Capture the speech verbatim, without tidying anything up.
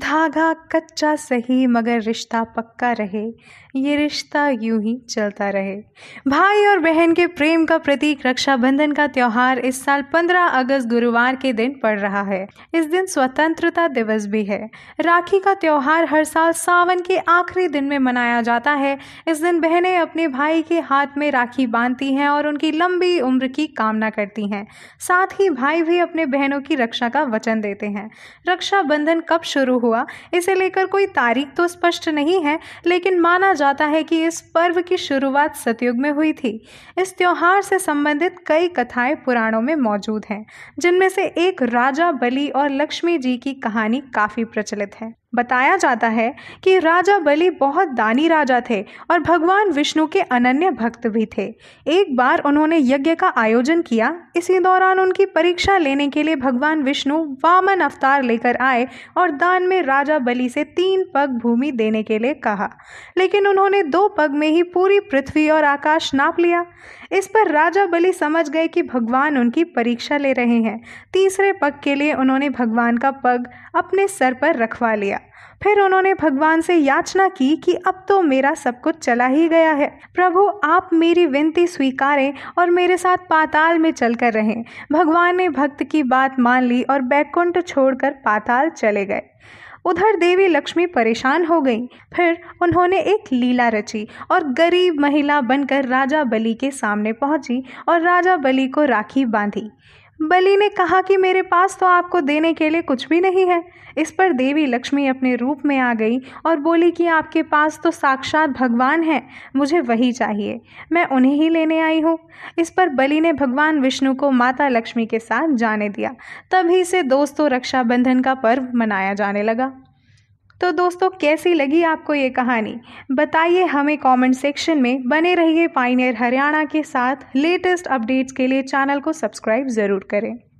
धागा कच्चा सही मगर रिश्ता पक्का रहे, ये रिश्ता यूं ही चलता रहे। भाई और बहन के प्रेम का प्रतीक रक्षाबंधन का त्यौहार इस साल पंद्रह अगस्त गुरुवार के दिन पड़ रहा है। इस दिन स्वतंत्रता दिवस भी है। राखी का त्यौहार हर साल सावन के आखिरी दिन में मनाया जाता है। इस दिन बहनें अपने भाई के हाथ में राखी बांधती हैं और उनकी लंबी उम्र की कामना करती हैं। साथ ही भाई भी अपने बहनों की रक्षा का वचन देते हैं। रक्षाबंधन कब शुरू हुआ इसे लेकर कोई तारीख तो स्पष्ट नहीं है, लेकिन माना जाता है कि इस पर्व की शुरुआत सतयुग में हुई थी। इस त्योहार से संबंधित कई कथाएं पुराणों में मौजूद हैं, जिनमें से एक राजा बलि और लक्ष्मी जी की कहानी काफी प्रचलित है। बताया जाता है कि राजा बलि बहुत दानी राजा थे और भगवान विष्णु के अनन्य भक्त भी थे। एक बार उन्होंने यज्ञ का आयोजन किया। इसी दौरान उनकी परीक्षा लेने के लिए भगवान विष्णु वामन अवतार लेकर आए और दान में राजा बलि से तीन पग भूमि देने के लिए कहा, लेकिन उन्होंने दो पग में ही पूरी पृथ्वी और आकाश नाप लिया। इस पर राजा बलि समझ गए कि भगवान उनकी परीक्षा ले रहे हैं। तीसरे पग के लिए उन्होंने भगवान का पग अपने सर पर रखवा लिया। फिर उन्होंने भगवान से याचना की कि अब तो मेरा सब कुछ चला ही गया है, प्रभु आप मेरी विनती स्वीकारें और मेरे साथ पाताल में चलकर रहें। भगवान ने भक्त की बात मान ली और बैकुंठ छोड़कर पाताल चले गए। उधर देवी लक्ष्मी परेशान हो गईं। फिर उन्होंने एक लीला रची और गरीब महिला बनकर राजा बलि के सामने पहुंची और राजा बलि को राखी बांधी। बलि ने कहा कि मेरे पास तो आपको देने के लिए कुछ भी नहीं है। इस पर देवी लक्ष्मी अपने रूप में आ गई और बोली कि आपके पास तो साक्षात भगवान हैं, मुझे वही चाहिए, मैं उन्हें ही लेने आई हूँ। इस पर बलि ने भगवान विष्णु को माता लक्ष्मी के साथ जाने दिया। तभी से दोस्तों रक्षाबंधन का पर्व मनाया जाने लगा। तो दोस्तों कैसी लगी आपको ये कहानी, बताइए हमें कमेंट सेक्शन में। बने रहिए पायनियर हरियाणा के साथ। लेटेस्ट अपडेट्स के लिए चैनल को सब्सक्राइब ज़रूर करें।